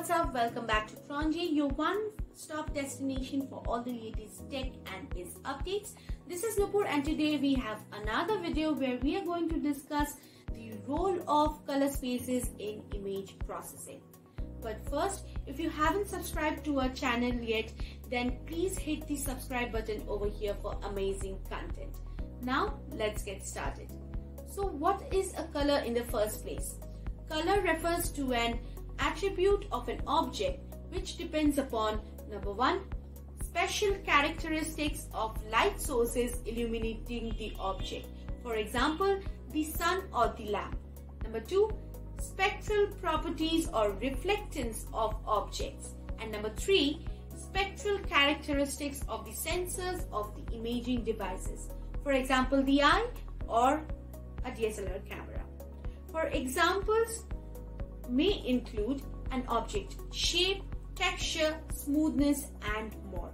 What's up? Welcome back to CronJ, your one-stop destination for all the latest tech and biz updates. This is Nupur and today we have another video where we are going to discuss the role of color spaces in image processing. But first, if you haven't subscribed to our channel yet, then please hit the subscribe button over here for amazing content. Now, let's get started. So what is a color in the first place? Color refers to an attribute of an object which depends upon number one, special characteristics of light sources illuminating the object, for example the sun or the lamp. Number two, spectral properties or reflectance of objects, and number three, spectral characteristics of the sensors of the imaging devices, for example the eye or a DSLR camera. For examples may include an object shape, texture, smoothness and more.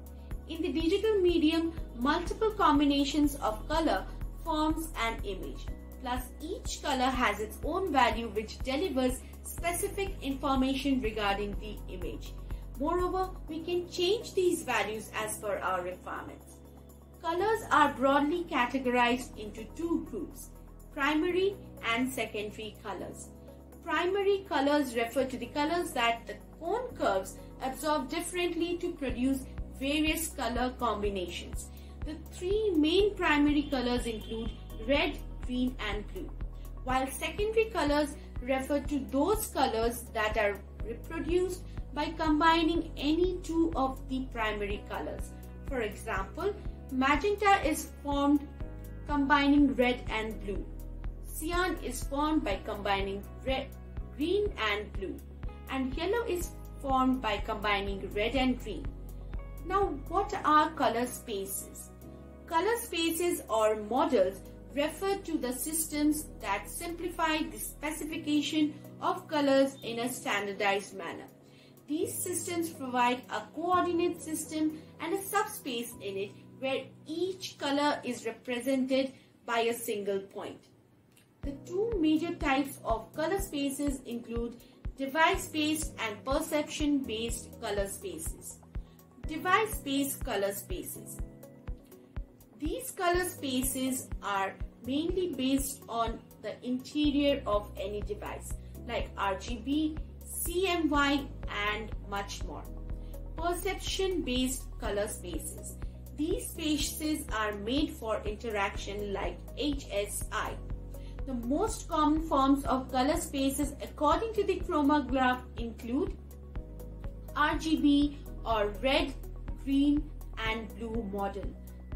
In the digital medium, multiple combinations of color forms an image. Plus, each color has its own value which delivers specific information regarding the image. Moreover, we can change these values as per our requirements. Colors are broadly categorized into two groups, primary and secondary colors. Primary colors refer to the colors that the cone curves absorb differently to produce various color combinations. The three main primary colors include red, green and blue, while secondary colors refer to those colors that are reproduced by combining any two of the primary colors. For example, magenta is formed combining red and blue. Cyan is formed by combining red, green and blue, and yellow is formed by combining red and green. Now, what are color spaces? Color spaces or models refer to the systems that simplify the specification of colors in a standardized manner. These systems provide a coordinate system and a subspace in it where each color is represented by a single point. The two major types of color spaces include device-based and perception-based color spaces. Device-based color spaces. These color spaces are mainly based on the interior of any device like RGB, CMY and much more. Perception-based color spaces. These spaces are made for interaction like HSI. The most common forms of color spaces according to the chroma graph include RGB or red, green and blue model.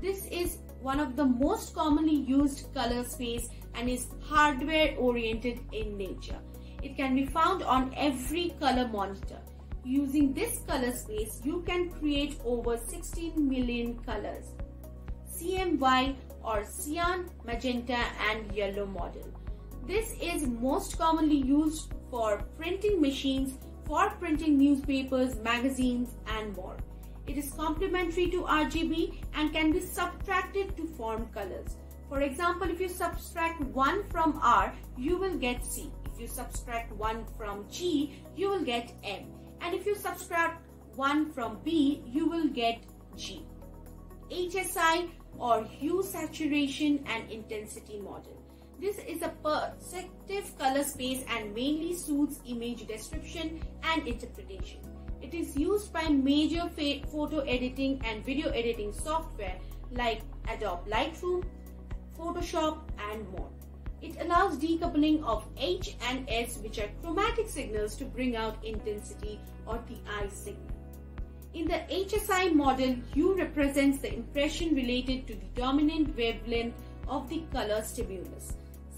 This is one of the most commonly used color space and is hardware oriented in nature. It can be found on every color monitor. Using this color space, you can create over 16 million colors. CMY or cyan, magenta and yellow model. This is most commonly used for printing machines, for printing newspapers, magazines and more. It is complementary to RGB and can be subtracted to form colors. For example, if you subtract 1 from R, you will get C. If you subtract 1 from G, you will get M. And if you subtract 1 from B, you will get G. HSI or hue, saturation and intensity model. This is a perceptive color space and mainly suits image description and interpretation. It is used by major photo editing and video editing software like Adobe Lightroom, Photoshop and more. It allows decoupling of H and S, which are chromatic signals, to bring out intensity or the eye signal. In the HSI model, hue represents the impression related to the dominant wavelength of the color stimulus.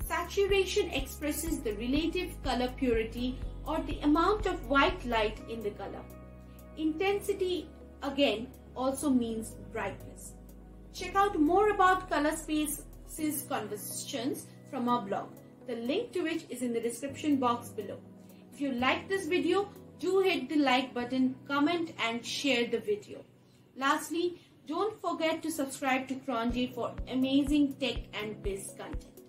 Saturation expresses the relative color purity or the amount of white light in the color. Intensity again also means brightness. Check out more about color spaces conversations from our blog, the link to which is in the description box below. If you like this video, do hit the like button, comment and share the video. Lastly, don't forget to subscribe to CronJ for amazing tech and biz content.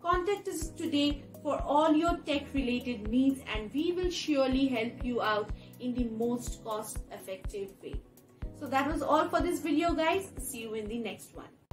Contact us today for all your tech related needs and we will surely help you out in the most cost effective way. So that was all for this video guys. See you in the next one.